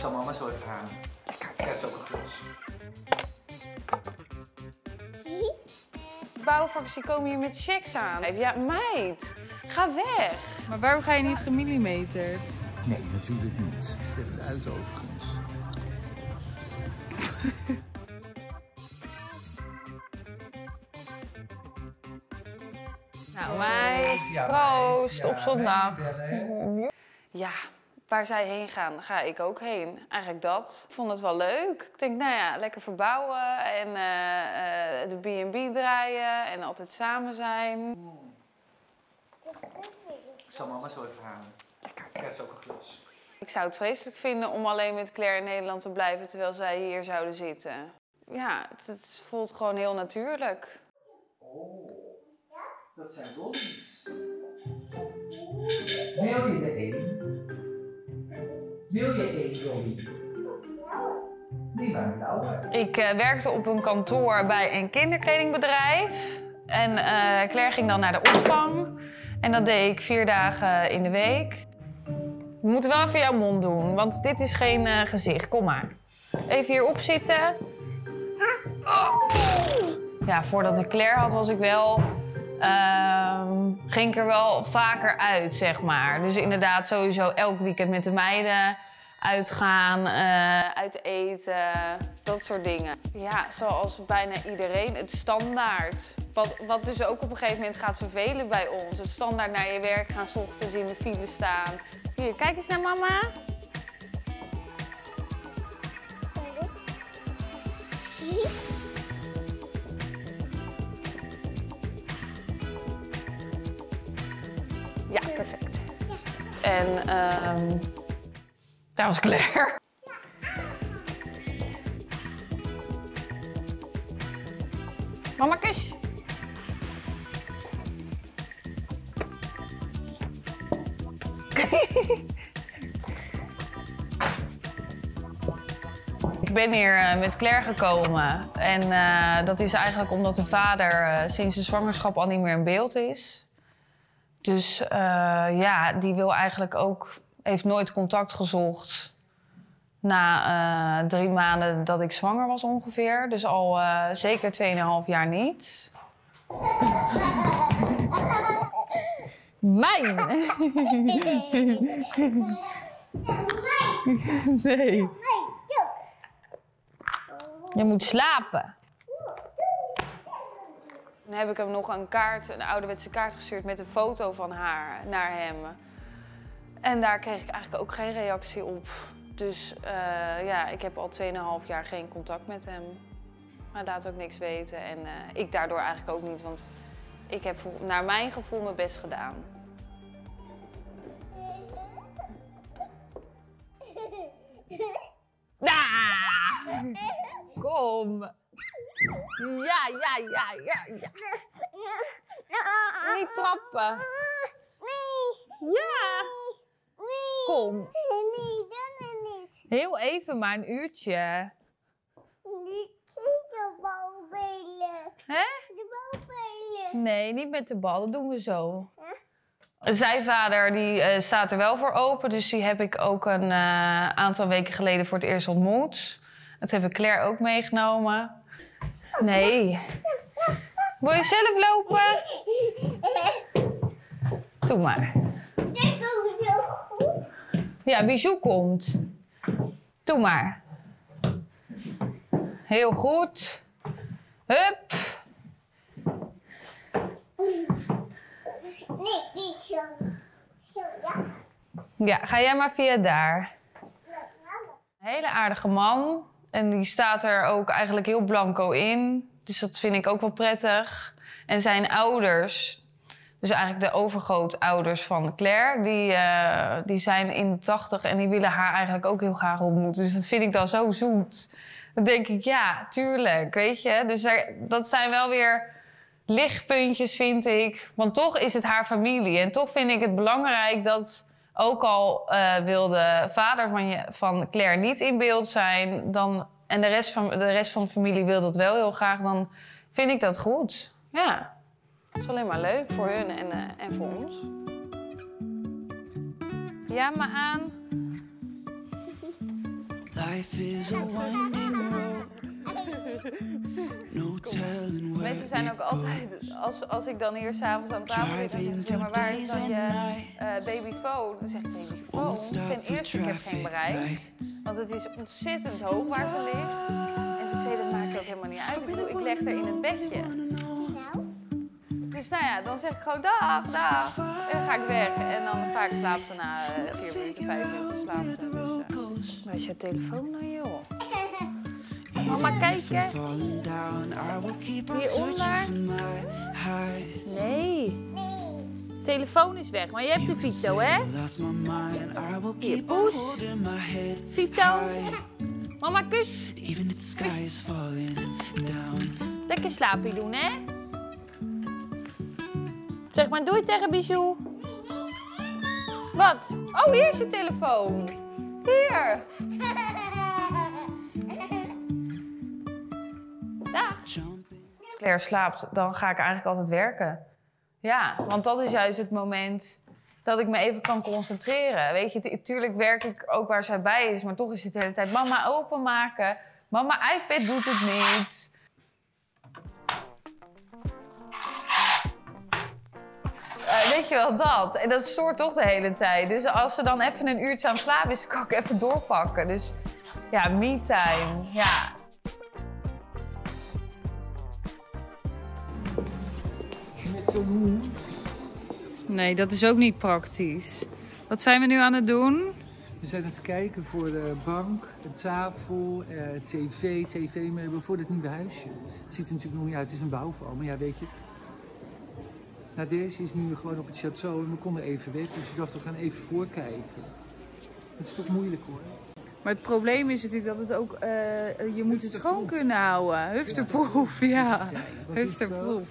zal mama zo even halen. Kijk, daar is ook een glas. Bouwvakkers komen hier met checks aan. Ja, meid, ga weg. Maar waarom ga je niet gemillimeterd? Nee, natuurlijk niet. Ik spreek het uit overigens. Nou, meid, proost op zondag. Ja, waar zij heen gaan, ga ik ook heen. Eigenlijk dat. Ik vond het wel leuk. Ik denk, nou ja, lekker verbouwen en de B&B draaien en altijd samen zijn. Ik zal mama zo even halen. Kijk, is ook een glas. Ik zou het vreselijk vinden om alleen met Claire in Nederland te blijven terwijl zij hier zouden zitten. Ja, het voelt gewoon heel natuurlijk. Oh, dat zijn rollies. Wil je er één? Wil je één rollie? Die waren nou. Ik werkte op een kantoor bij een kinderkledingbedrijf. En Claire ging dan naar de opvang. En dat deed ik 4 dagen in de week. We moeten wel even jouw mond doen, want dit is geen gezicht. Kom maar. Even hierop zitten. Oh. Ja, voordat ik Claire had, was ik wel... ging ik er wel vaker uit, zeg maar. Dus inderdaad, sowieso elk weekend met de meiden uitgaan, uit eten, dat soort dingen. Ja, zoals bijna iedereen, het standaard. Wat dus ook op een gegeven moment gaat vervelen bij ons. Het standaard naar je werk gaan, 's ochtends in de file staan. Hier, kijk eens naar mama. Ja, perfect. En daar was Claire. Mama, kus. Ik ben hier met Claire gekomen en dat is eigenlijk omdat de vader sinds de zwangerschap al niet meer in beeld is. Dus ja, die wil eigenlijk ook, heeft nooit contact gezocht na 3 maanden dat ik zwanger was ongeveer. Dus al zeker 2,5 jaar niet. Mijn! Nee. Je moet slapen. Dan heb ik hem nog een kaart, een ouderwetse kaart gestuurd met een foto van haar naar hem. En daar kreeg ik eigenlijk ook geen reactie op. Dus ja, ik heb al 2,5 jaar geen contact met hem. Hij laat ook niks weten en ik daardoor eigenlijk ook niet, want ik heb naar mijn gevoel mijn best gedaan. Ah! Kom! Ja, ja, ja, ja, ja. Niet trappen. Nee. Ja. Nee. Kom. Nee, dat is niet. Heel even, maar een uurtje. De bal spelen. Hè? De bal spelen. Nee, niet met de bal. Dat doen we zo. Ja? Zijn vader die, staat er wel voor open. Dus die heb ik ook een aantal weken geleden voor het eerst ontmoet. Dat heb ik Claire ook meegenomen. Nee. Wil je zelf lopen? Doe maar. Ja, Bijou komt. Doe maar. Heel goed. Hup. Nee, niet zo. Zo, ja. Ja, ga jij maar via daar. Hele aardige man. En die staat er ook eigenlijk heel blanco in. Dus dat vind ik ook wel prettig. En zijn ouders, dus eigenlijk de overgrootouders van Claire... die zijn in de 80 en die willen haar eigenlijk ook heel graag ontmoeten. Dus dat vind ik dan zo zoet. Dan denk ik, ja, tuurlijk, weet je. Dus dat zijn wel weer lichtpuntjes, vind ik. Want toch is het haar familie. En toch vind ik het belangrijk dat... Ook al wil de vader van Claire niet in beeld zijn... en de rest van de familie wil dat wel heel graag, dan vind ik dat goed. Ja, het is alleen maar leuk voor hun en voor ons. Ja, maar aan. Mensen zijn ook altijd, als ik dan hier s'avonds aan tafel zit en zeg, maar waar is dan je babyfoon? Dan zeg ik, babyfoon? Ten eerste, ik heb geen bereik, want het is ontzettend hoog waar ze ligt. En ten tweede, dat maakt ook helemaal niet uit. Ik bedoel, ik leg er in het bedje. Dus nou ja, dan zeg ik gewoon dag, dag. En dan ga ik weg. En dan vaak slaapt ze na 4 minuten, 5 minuten slaapt ze. Dus, waar is jouw telefoon dan, joh? Mama, kijk, hè. Hieronder? Nee. Telefoon is weg, maar je hebt de Vito, hè? Hier, poes. Vito. Mama, kus. Kus. Lekker slaapje doen, hè? Zeg maar doei tegen Bijou. Wat? Oh, hier is je telefoon. Hier. Dag. Als Claire slaapt, dan ga ik eigenlijk altijd werken. Ja, want dat is juist het moment dat ik me even kan concentreren. Weet je, natuurlijk werk ik ook waar zij bij is, maar toch is het de hele tijd mama openmaken. Mama, iPad doet het niet. Weet je wel, dat. En dat stoort toch de hele tijd. Dus als ze dan even een uurtje aan het slapen is, kan ik even doorpakken. Dus ja, me-time, ja. Nee, dat is ook niet praktisch. Wat zijn we nu aan het doen? We zijn aan het kijken voor de bank, de tafel, tv, tv-meubel voor dit nieuwe huisje. Het ziet er natuurlijk nog niet uit, het is een bouwval, maar ja, weet je. Nou, deze is nu gewoon op het château en we konden even weg, dus ik dacht we gaan even voorkijken. Het is toch moeilijk, hoor. Maar het probleem is natuurlijk dat het ook, je moet het schoon kunnen houden. Hufterproef, ja. Hufterproef.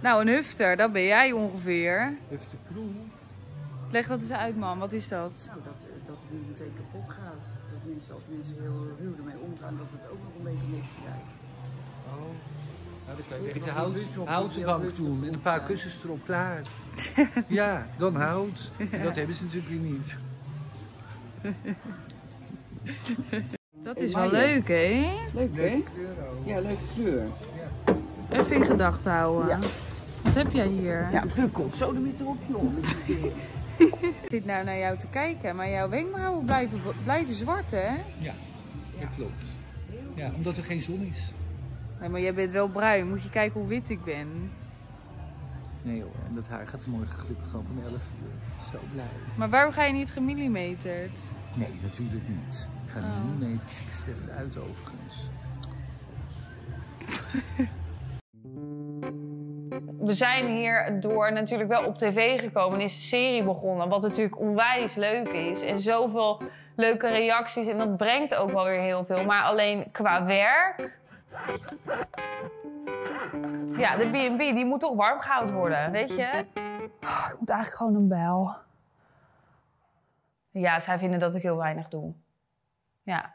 Nou, een hufter, dat ben jij ongeveer. Hufterproef. Leg dat eens uit, man, wat is dat? Nou, dat het nu meteen kapot gaat. Dat mensen, als mensen heel ruw ermee omgaan, dat het ook nog een beetje niks krijgt. Oh, nou, dan kan je echt een houten bank doen en een paar kussens erop klaar. Ja, dan hout. Ja. Dat hebben ze natuurlijk weer niet. Dat is wel leuk, hè? Leuk, hè? Leuke kleur ook. Ja, leuke kleur. Ja. Even in gedachten houden. Ja. Wat heb jij hier? Ja, een pukkel. Zo de meter op, joh. Ik zit nou naar jou te kijken, maar jouw wenkbrauwen blijven zwart, hè? Ja, dat klopt. Ja, omdat er geen zon is. Nee, maar jij bent wel bruin. Moet je kijken hoe wit ik ben. Nee hoor, en dat haar gaat morgen gelukkig al van 11 uur. Zo blij. Maar waarom ga je niet gemillimeterd? Nee, natuurlijk niet. Ik ga nu niet, ik slecht uit overigens. We zijn hierdoor natuurlijk wel op tv gekomen en is een serie begonnen. Wat natuurlijk onwijs leuk is. En zoveel leuke reacties en dat brengt ook wel weer heel veel. Maar alleen qua werk... Ja, de B&B, die moet toch warm gehouden worden, weet je? Oh, ik moet eigenlijk gewoon een bel. Ja, zij vinden dat ik heel weinig doe. Ja.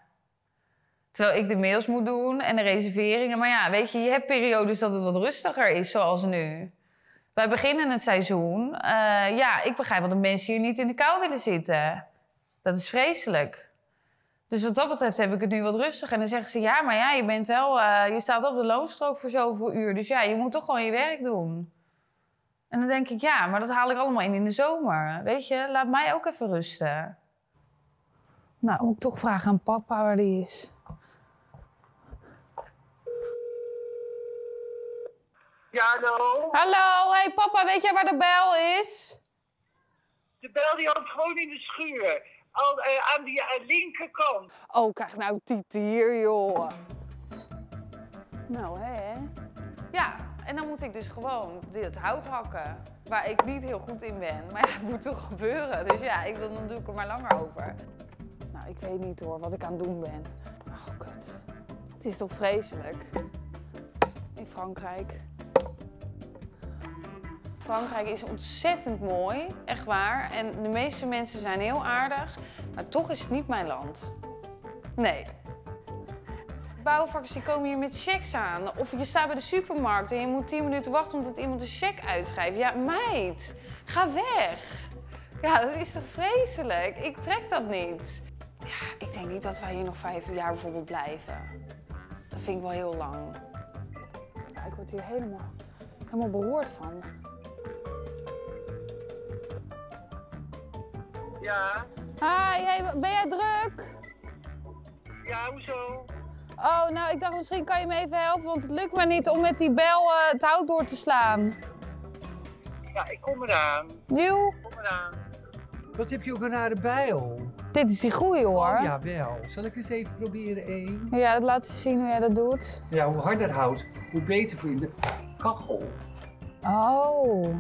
Terwijl ik de mails moet doen en de reserveringen. Maar ja, weet je, je hebt periodes dat het wat rustiger is, zoals nu. Wij beginnen het seizoen. Ja, ik begrijp wel dat mensen hier niet in de kou willen zitten. Dat is vreselijk. Dus wat dat betreft heb ik het nu wat rustig. En dan zeggen ze, ja, maar ja, je bent wel... je staat op de loonstrook voor zoveel uur. Dus ja, je moet toch gewoon je werk doen. En dan denk ik, ja, maar dat haal ik allemaal in de zomer. Weet je, laat mij ook even rusten. Nou, moet ik toch vragen aan papa waar die is. Ja, hallo. Hallo, hey papa, weet jij waar de bel is? De bel die hangt gewoon in de schuur. Aan die linkerkant. Oh, krijg nou Titi hier, joh. Nou, hè? Ja, en dan moet ik dus gewoon het hout hakken. Waar ik niet heel goed in ben. Maar ja, het moet toch gebeuren. Dus ja, dan doe ik er maar langer over. Nou, ik weet niet hoor wat ik aan het doen ben. Oh, kut. Het is toch vreselijk? In Frankrijk. Frankrijk is ontzettend mooi, echt waar. En de meeste mensen zijn heel aardig, maar toch is het niet mijn land. Nee. Bouwvakkers die komen hier met checks aan. Of je staat bij de supermarkt en je moet 10 minuten wachten omdat iemand een check uitschrijft. Ja, meid, ga weg. Ja, dat is toch vreselijk? Ik trek dat niet. Ja, ik denk niet dat wij hier nog 5 jaar bijvoorbeeld blijven. Dat vind ik wel heel lang. Ja, ik word hier helemaal beroerd van. Ja? Hi, hey, ben jij druk? Ja, hoezo? Oh, nou, ik dacht misschien kan je me even helpen, want het lukt me niet om met die bel het hout door te slaan. Ja, ik kom eraan. Nieuw? Ik kom eraan. Wat heb je ook een rare bijl? Dit is die goeie hoor. Oh, jawel. Zal ik eens even proberen één? Ja, laat eens zien hoe jij dat doet. Ja, hoe harder hout, hoe beter voor je de kachel. Oh.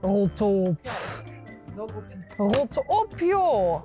Rot op. Ja, dan op die... Rot op joh.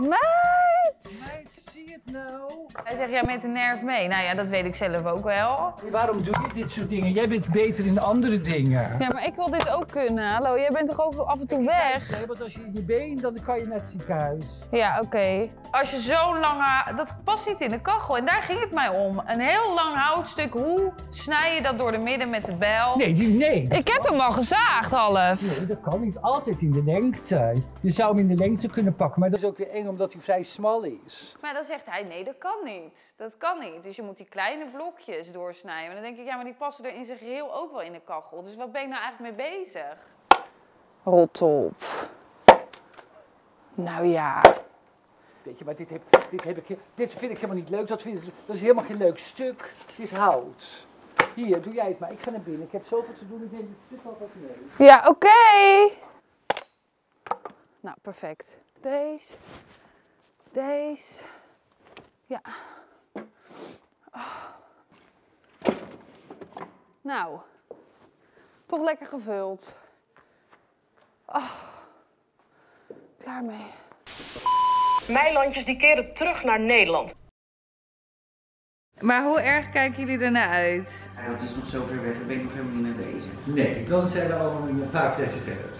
Meid, zie het nou. Hij zegt, jij bent een nerf mee. Nou ja, dat weet ik zelf ook wel. Waarom doe je dit soort dingen? Jij bent beter in andere dingen. Ja, maar ik wil dit ook kunnen. Hallo, jij bent toch ook af en toe weg? Nee, want als je in je been, dan kan je naar het ziekenhuis. Ja, oké. Als je zo'n lange... Dat past niet in de kachel. En daar ging het mij om. Een heel lang houtstuk. Hoe snij je dat door de midden met de bijl? Nee. Ik heb hem al gezaagd, half. Nee, dat kan niet. Altijd in de lengte. Je zou hem in de lengte kunnen pakken. Maar dat is ook weer eng, omdat hij vrij smal is. Maar dan zegt hij, nee, dat kan niet. Dat kan niet. Dus je moet die kleine blokjes doorsnijden. En dan denk ik, ja, maar die passen er in zijn geheel ook wel in de kachel. Dus wat ben ik nou eigenlijk mee bezig? Rot op. Nou ja. Weet je, maar dit vind ik helemaal niet leuk. Dat is helemaal geen leuk stuk. Dit hout. Hier, doe jij het maar. Ik ga naar binnen. Ik heb zoveel te doen. Ik neem dit stuk altijd mee. Ja, oké. Nou, perfect. Deze. Ja. Oh. Nou. Toch lekker gevuld. Oh. Klaar mee. Meilandjes die keren terug naar Nederland. Maar hoe erg kijken jullie ernaar uit? Ja, het is nog zo ver weg, daar ben ik nog helemaal niet mee bezig. Nee, dan zijn we al een paar flessen verder.